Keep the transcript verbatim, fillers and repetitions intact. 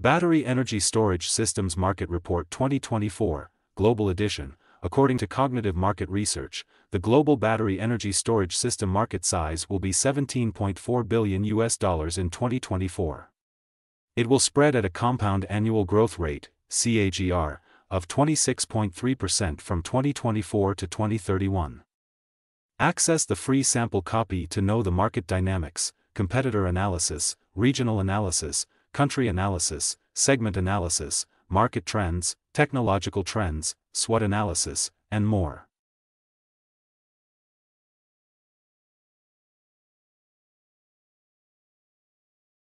Battery Energy Storage Systems Market Report twenty twenty-four, Global Edition. According to Cognitive Market Research, the global battery energy storage system market size will be seventeen point four billion U S dollars in twenty twenty-four. It will spread at a compound annual growth rate, C A G R, of twenty-six point three percent from twenty twenty-four to twenty thirty-one. Access the free sample copy to know the market dynamics, competitor analysis, regional analysis, country analysis, segment analysis, market trends, technological trends, SWOT analysis, and more.